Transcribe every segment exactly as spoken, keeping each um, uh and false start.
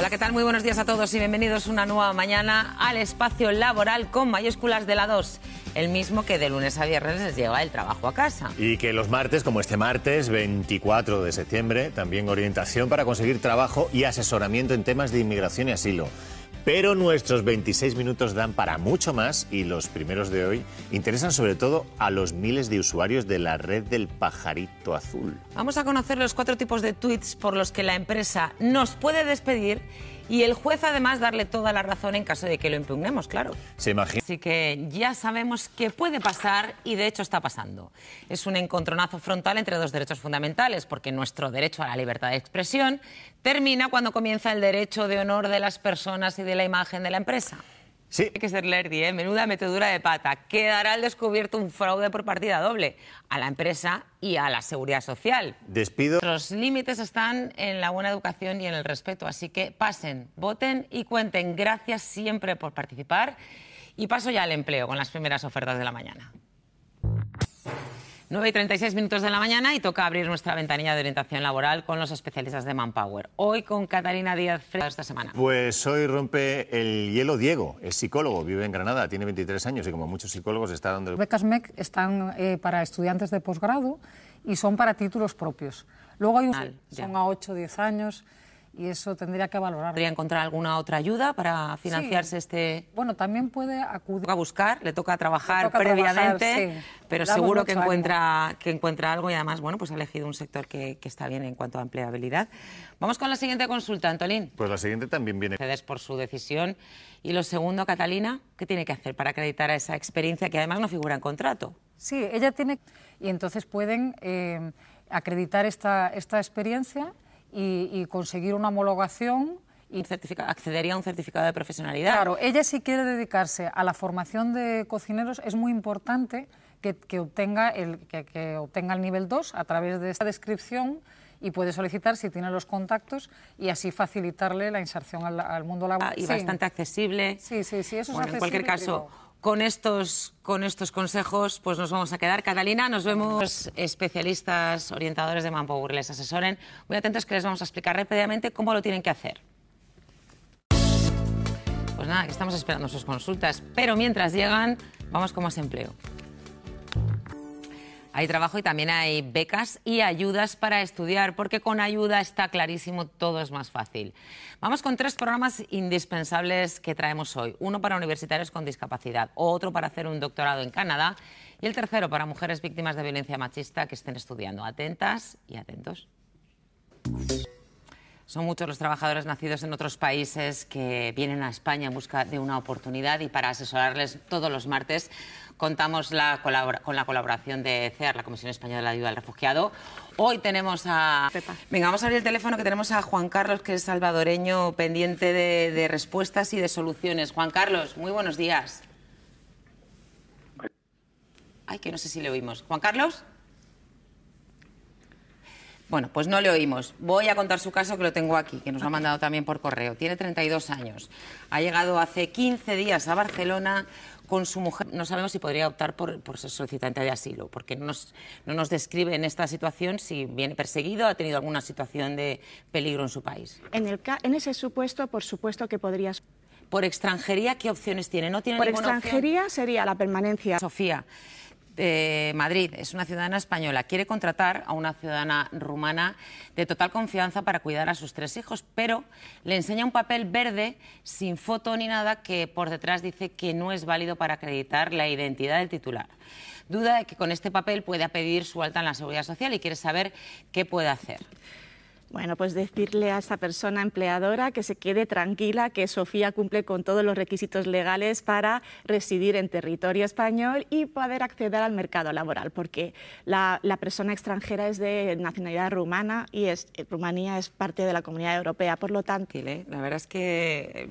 Hola, ¿qué tal? Muy buenos días a todos y bienvenidos una nueva mañana al espacio laboral con mayúsculas de la dos. El mismo que de lunes a viernes les lleva el trabajo a casa. Y que los martes, como este martes veinticuatro de septiembre, también orientación para conseguir trabajo y asesoramiento en temas de inmigración y asilo. Pero nuestros veintiséis minutos dan para mucho más y los primeros de hoy interesan sobre todo a los miles de usuarios de la red del pajarito azul. Vamos a conocer los cuatro tipos de tweets por los que la empresa nos puede despedir y el juez además darle toda la razón en caso de que lo impugnemos, claro. Se imagina. Así que ya sabemos que puede pasar y de hecho está pasando. Es un encontronazo frontal entre dos derechos fundamentales, porque nuestro derecho a la libertad de expresión termina cuando comienza el derecho de honor de las personas y de la imagen de la empresa. Sí. Hay que ser lerdi, ¿eh? Menuda metedura de pata. Quedará al descubierto un fraude por partida doble a la empresa y a la seguridad social. Despido. Los límites están en la buena educación y en el respeto, así que pasen, voten y cuenten. Gracias siempre por participar. Y paso ya al empleo con las primeras ofertas de la mañana. nueve y treinta y seis minutos de la mañana y toca abrir nuestra ventanilla de orientación laboral con los especialistas de Manpower. Hoy con Catalina Díaz Freitas esta semana. Pues hoy rompe el hielo Diego, es psicólogo, vive en Granada, tiene veintitrés años y como muchos psicólogos está dando... Las becas M E C están eh, para estudiantes de posgrado y son para títulos propios. Luego hay un... Al, son a ocho o diez años y eso tendría que valorar. ¿Podría encontrar alguna otra ayuda para financiarse sí. este...? Bueno, también puede acudir... Le toca buscar, le toca trabajar le toca previamente, trabajar, sí. pero Damos seguro que encuentra, que encuentra algo y además, bueno, pues ha elegido un sector que, que está bien en cuanto a empleabilidad. Vamos con la siguiente consulta, Antolín. Pues la siguiente también viene... ...cedes por su decisión. Y lo segundo, Catalina, ¿qué tiene que hacer para acreditar a esa experiencia que además no figura en contrato? Sí, ella tiene... Y entonces pueden eh, acreditar esta, esta experiencia... Y, y conseguir una homologación y accedería a un certificado de profesionalidad. Claro, ella si quiere dedicarse a la formación de cocineros es muy importante que, que, obtenga, el, que, que obtenga el nivel dos a través de esta descripción y puede solicitar si tiene los contactos y así facilitarle la inserción al, al mundo laboral. Y sí. bastante accesible. Sí, sí, sí, eso bueno, es accesible. En cualquier caso... Creo. Con estos, con estos consejos pues nos vamos a quedar. Catalina, nos vemos. Los especialistas orientadores de Manpower les asesoren. Muy atentos que les vamos a explicar rápidamente cómo lo tienen que hacer. Pues nada, que estamos esperando sus consultas. Pero mientras llegan, vamos con más empleo. Hay trabajo y también hay becas y ayudas para estudiar, porque con ayuda está clarísimo, todo es más fácil. Vamos con tres programas indispensables que traemos hoy. Uno para universitarios con discapacidad, otro para hacer un doctorado en Canadá y el tercero para mujeres víctimas de violencia machista que estén estudiando. Atentas y atentos. Son muchos los trabajadores nacidos en otros países que vienen a España en busca de una oportunidad y para asesorarles todos los martes contamos la con la colaboración de CEAR, la Comisión Española de la Ayuda al Refugiado. Hoy tenemos a... Pepa. Venga, vamos a abrir el teléfono que tenemos a Juan Carlos, que es salvadoreño, pendiente de, de respuestas y de soluciones. Juan Carlos, muy buenos días. Ay, que no sé si le oímos. Juan Carlos... Bueno, pues no le oímos. Voy a contar su caso, que lo tengo aquí, que nos lo ha mandado también por correo. Tiene treinta y dos años. Ha llegado hace quince días a Barcelona con su mujer. No sabemos si podría optar por, por ser solicitante de asilo, porque no nos, no nos describe en esta situación si viene perseguido, ha tenido alguna situación de peligro en su país. En, el, en ese supuesto, por supuesto que podrías... Por extranjería, ¿qué opciones tiene? ¿No tiene por ninguna extranjería opción? Sería la permanencia. Sofía. Eh, Madrid, es una ciudadana española, quiere contratar a una ciudadana rumana de total confianza para cuidar a sus tres hijos, pero le enseña un papel verde sin foto ni nada que por detrás dice que no es válido para acreditar la identidad del titular. Duda de que con este papel pueda pedir su alta en la seguridad social y quiere saber qué puede hacer. Bueno, pues decirle a esta persona empleadora que se quede tranquila, que Sofía cumple con todos los requisitos legales para residir en territorio español y poder acceder al mercado laboral, porque la, la persona extranjera es de nacionalidad rumana y es, Rumanía es parte de la Comunidad Europea, por lo tanto... La verdad es que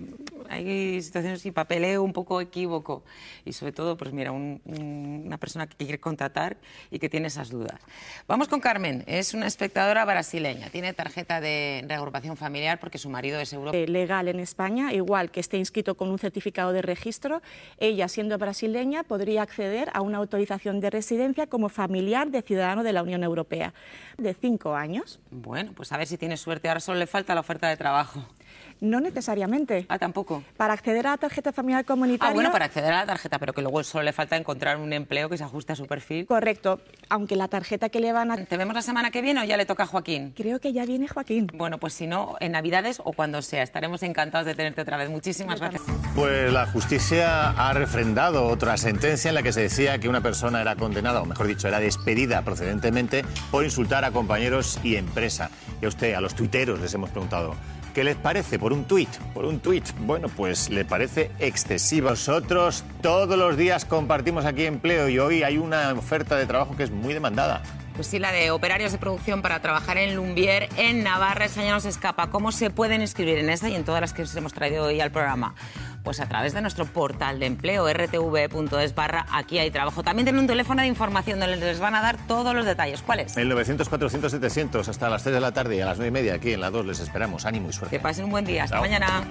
hay situaciones y papeleo un poco equívoco y sobre todo, pues mira, un, un, una persona que quiere contratar y que tiene esas dudas. Vamos con Carmen, es una espectadora brasileña, tiene tarjeta de reagrupación familiar porque su marido es europeo. Legal en España, igual que esté inscrito con un certificado de registro, ella siendo brasileña podría acceder a una autorización de residencia como familiar de ciudadano de la Unión Europea de cinco años. Bueno, pues a ver si tiene suerte, ahora solo le falta la oferta de trabajo. No necesariamente. Ah, tampoco. Para acceder a la tarjeta familiar comunitaria... Ah, bueno, para acceder a la tarjeta, pero que luego solo le falta encontrar un empleo que se ajuste a su perfil. Correcto, aunque la tarjeta que le van a... ¿Te vemos la semana que viene o ya le toca a Joaquín? Creo que ya viene Joaquín. Bueno, pues si no, en Navidades o cuando sea. Estaremos encantados de tenerte otra vez. Muchísimas gracias. Pues la justicia ha refrendado otra sentencia en la que se decía que una persona era condenada, o mejor dicho, era despedida procedentemente por insultar a compañeros y empresa. Y a usted, a los tuiteros, les hemos preguntado... ¿Qué les parece? Por un tuit, por un tuit. Bueno, pues le parece excesivo. Nosotros todos los días compartimos aquí empleo y hoy hay una oferta de trabajo que es muy demandada. Pues sí, la de operarios de producción para trabajar en Lumbier, en Navarra, esa ya nos escapa. ¿Cómo se pueden inscribir en esa y en todas las que os hemos traído hoy al programa? Pues a través de nuestro portal de empleo, r t v punto es barra aquí hay trabajo. También tienen un teléfono de información donde les van a dar todos los detalles. ¿Cuál es? El novecientos cuatrocientos setecientos hasta las tres de la tarde y a las nueve y media aquí en la dos les esperamos. Ánimo y suerte. Que pasen un buen día. Hasta Chao. Mañana.